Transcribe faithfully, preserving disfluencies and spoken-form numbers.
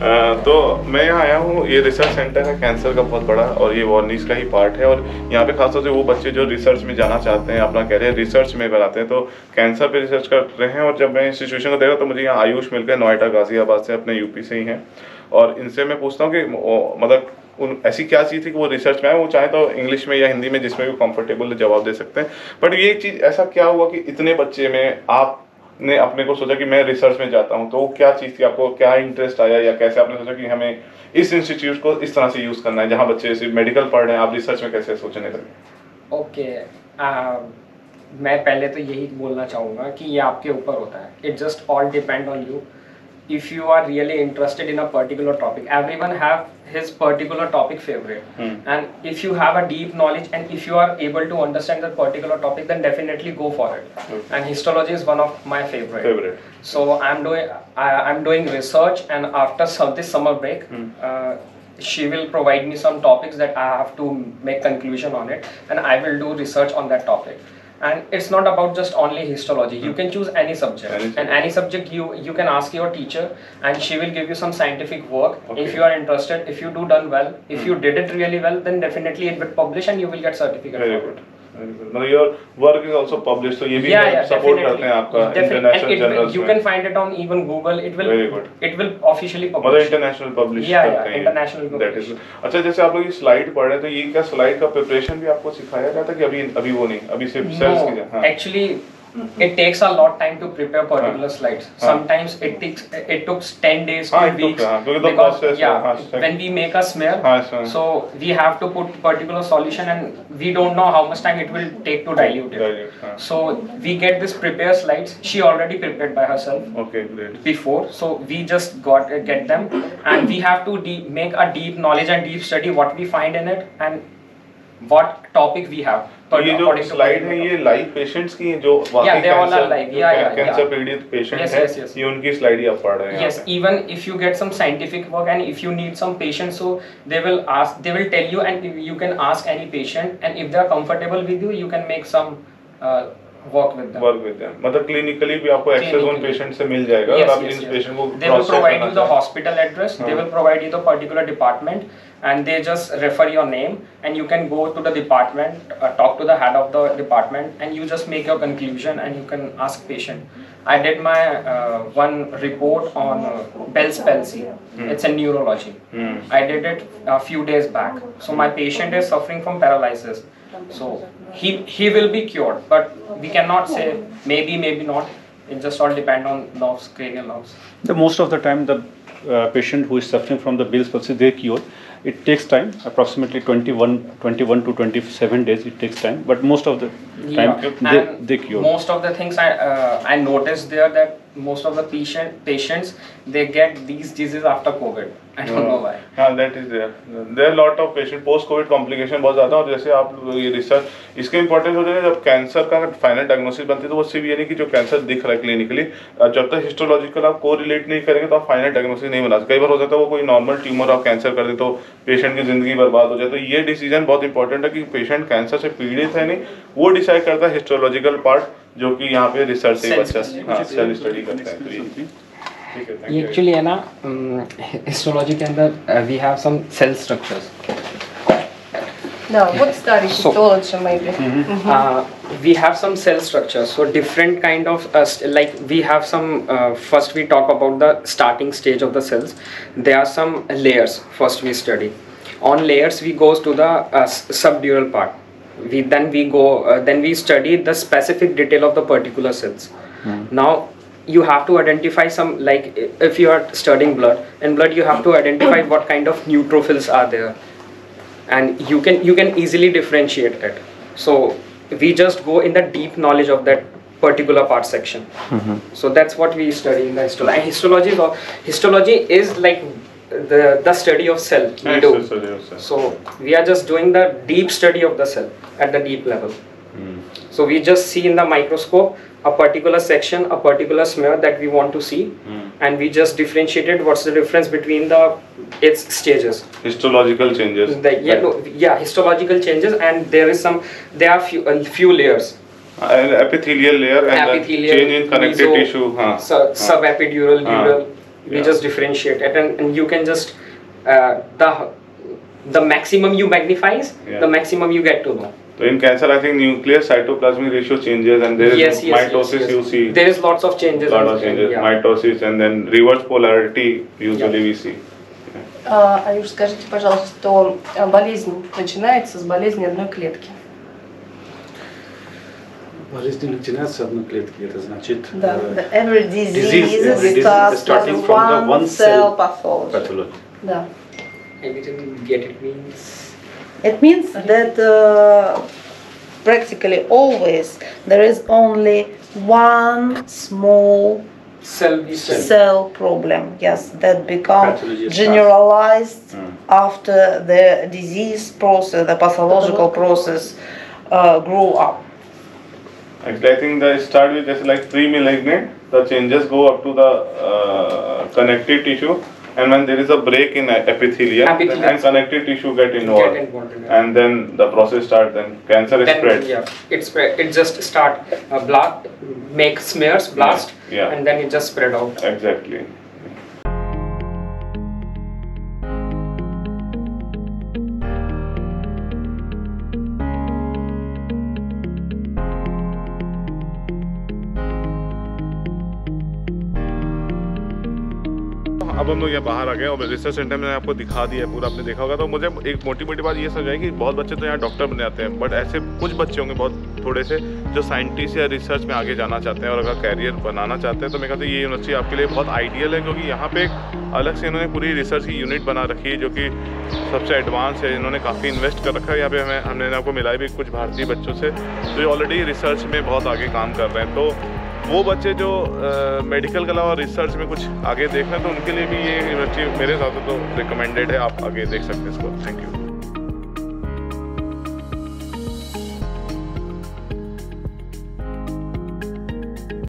तो मैं यहाँ आया हूँ, ये रिसर्च सेंटर है कैंसर का बहुत बड़ा और ये वॉर्निस का ही पार्ट है। और यहाँ पे खासतौर से वो बच्चे जो रिसर्च में जाना चाहते हैं, अपना करियर रिसर्च में बनाते हैं, तो कैंसर पे रिसर्च कर रहे हैं। और जब मैं इंस्टीट्यूशन को देखा तो मुझे यहाँ आयुष मिल गए, नोएडा गाजियाबाद से, अपने यूपी से ही हैं। और इनसे मैं पूछता हूँ कि मतलब उन ऐसी क्या चीज़ थी कि वो रिसर्च में आए, वो चाहे तो इंग्लिश में या हिंदी में जिसमें भी कंफर्टेबल जवाब दे सकते हैं, बट ये चीज़ ऐसा क्या हुआ कि इतने बच्चे में आप ने अपने को सोचा कि मैं रिसर्च में जाता हूँ, तो क्या चीज़ थी, आपको क्या इंटरेस्ट आया या कैसे आपने सोचा कि हमें इस इंस्टीट्यूट को इस तरह से यूज़ करना है, जहाँ बच्चे सिर्फ मेडिकल पढ़ रहे हैं, आप रिसर्च में कैसे सोचने लगे? Okay okay. uh, मैं पहले तो यही बोलना चाहूँगा कि ये आपके ऊपर होता है, it just all depend on you. If you are really interested in a particular topic, everyone have his particular topic favorite. Hmm. And if you have a deep knowledge and if you are able to understand that particular topic, then definitely go for it. Okay. And histology is one of my favorite. Favorite. So I'm doing I, I'm doing research, and after some, this summer break, hmm. uh, she will provide me some topics that I have to make conclusion on it, and I will do research on that topic. And it's not about just only histology. You can choose any subject, any subject. and any subject you you can ask your teacher, and she will give you some scientific work. Okay. If you are interested, if you do done well, if mm. you did it really well, then definitely it will publish and you will get certificate. Very good. Very good. Your work is also published, so ये भी yeah, yeah, support करते हैं आपका international journals. You can find it on even Google. It will. Very good. It will officially publish. मतलब international publish yeah, करते हैं. Yeah, international publish. अच्छा, जैसे आप लोग ये slide पढ़ रहे हैं, तो ये क्या slide का preparation भी आपको सिखाया जाता है कि अभी अभी वो नहीं, अभी सिर्फ No, actually, it takes a lot time to prepare particular slides. Sometimes it takes it took ten days, two weeks. Because yeah, when we make a smear, so we have to put particular solution, and we don't know how much time it will take to dilute it. So we get this prepared slides. She already prepared by herself. Okay, great. Before, so we just got get them, and we have to deep, make a deep knowledge and deep study what we find in it and what topic we have. तो ये जो slide है ये live patients की जो वाकई cancer cancer पीड़ित patient हैं, ये उनकी स्लाइड ही आप पढ़ रहे हैं। Yes, even if you get some scientific work and if you need some patient, so they will ask, they will tell you, and you can ask any patient, and if they are comfortable with you, you can make some work with them. Work with them मतलब clinically भी आपको access उन patient से मिल जाएगा। आप इन patient को they will provide you the hospital address, they will provide you the particular department, and they just refer your name, and you can go to the department, uh, talk to the head of the department, and you just make your conclusion, and you can ask patient. I did my uh, one report on uh, Bell's Palsy. Mm. It's a neurology. Mm. I did it a few days back. So my patient is suffering from paralysis. So he he will be cured, but we cannot say maybe, maybe not. It just all depend on nerves, cranial nerves. The most of the time the uh, patient who is suffering from the Bell's Palsy, they cure. It takes time, approximately twenty-one to twenty-seven days it takes time, but most of the time yeah. they, they cure. Most of the things I uh, I noticed there that most of the patient patients they get these diseases after COVID. I don't yeah. know why. Yeah, that is there. There are lot of patient post COVID complication बहुत ज़्यादा, और जैसे आप ये research इसके importance हो जाएगा जब कैंसर का फाइनल डायग्नोसिस बनती है, तो वो सिर्फ ये नहीं कि जो कैंसर दिख रहा है क्लिनिकली, जब तक हिस्टोलॉजिकल आप को रिलेट नहीं करेंगे तो आप फाइनल डायग्नोसिस नहीं बना सकते। कई बार हो जाता है वो कोई नॉर्मल ट्यूमर आप कैंसर कर दे तो पेशेंट की जिंदगी बर्बाद हो जाए। तो ये डिसीजन बहुत इंपॉर्टेंट है कि पेशेंट कैंसर से पीड़ित है नहीं, वो डिसाइड करता है हिस्टोलॉजिकल पार्ट, जो कि यहाँ पे रिसर्च से बच्चा सेल्फ स्टडी करता है। ये एक्चुअली है ना, हिस्टोलॉजी के अंदर we have some cell structures. Now what's that histology maybe? We have some cell structures, so different kind of uh, like we have some uh, first we talk about the starting stage of the cells. There are some layers first we study. On layers we goes to the uh, subdural part. We then we go uh, then we study the specific detail of the particular cells. Mm. Now you have to identify some, like if you are studying blood, in blood you have to identify what kind of neutrophils are there, and you can you can easily differentiate it. So we just go in the deep knowledge of that particular part section. Mm-hmm. So that's what we study in the histology. And histology is, histology is like the the study of cell. We yes, do. Study of cell. So we are just doing the deep study of the cell at the deep level. Mm. So we just see in the microscope a particular section, a particular smear that we want to see, mm. and we just differentiated what's the difference between the its stages. Histological changes. The, yeah, right. no, yeah, histological changes, and there is some. There are few uh, few layers. An epithelial layer and epithelial, change in connective meso, tissue. Huh. Sub, huh. Subepidural, dural. Huh. we yeah. just differentiate it, and, and you can just uh, the the maximum you magnifies, yeah. the maximum you get to know. So in cancer, I think nuclear cytoplasmic ratio changes, and there is yes, yes, mitosis. Yes, yes. You see there is lots of changes. Lot of changes, yeah. Mitosis, and then reverse polarity. Usually yeah. we see. Yeah. Аюш, скажите, пожалуйста, что болезнь начинается с болезни одной клетки? Болезнь начинается с одной клетки. Это значит. Да. Every disease starts starting from the one cell pathology. Да. I didn't get it means. It means that uh, practically always there is only one small cell, cell. cell problem, yes, that becomes generalized mm. after the disease process, the pathological process uh, grew up. Actually, I think they start with just like pre-malignant, the changes go up to the uh, connective tissue. And when there is a break in epithelia, epithelia. and connective tissue get involved, get involved yeah. and then the process starts. Then cancer is then, spread. Yeah, it spread. It just start uh, blast, make smears, blast, yeah. Yeah. and then it just spread out. Exactly. अब हम लोग यहाँ बाहर आ गए और research centre में आपको दिखा दिया है पूरा, आपने देखा होगा। तो मुझे एक मोटी मोटी बात ये समझ आई कि बहुत बच्चे तो यहाँ डॉक्टर बन जाते हैं, बट ऐसे कुछ बच्चे होंगे बहुत थोड़े से जो साइंटिस्ट या रिसर्च में आगे जाना चाहते हैं और अगर कैरियर बनाना चाहते हैं, तो मेरे ख्याल से ये यूनिवर्सिटी आपके लिए बहुत आइडियल है, क्योंकि यहाँ पे एक अलग से इन्होंने पूरी रिसर्च की यूनिट बना रखी है जो कि सबसे एडवांस है। इन्होंने काफ़ी इन्वेस्ट कर रखा है यहाँ पे। हमें हमने आपको मिला भी कुछ भारतीय बच्चों से जो ऑलरेडी रिसर्च में बहुत आगे काम कर रहे हैं। तो वो बच्चे जो मेडिकल कला और रिसर्च में कुछ आगे देखना, तो उनके लिए भी ये यूनिवर्सिटी मेरे साथ तो रिकमेंडेड है। आप आगे देख सकते हैं इसको। Thank you.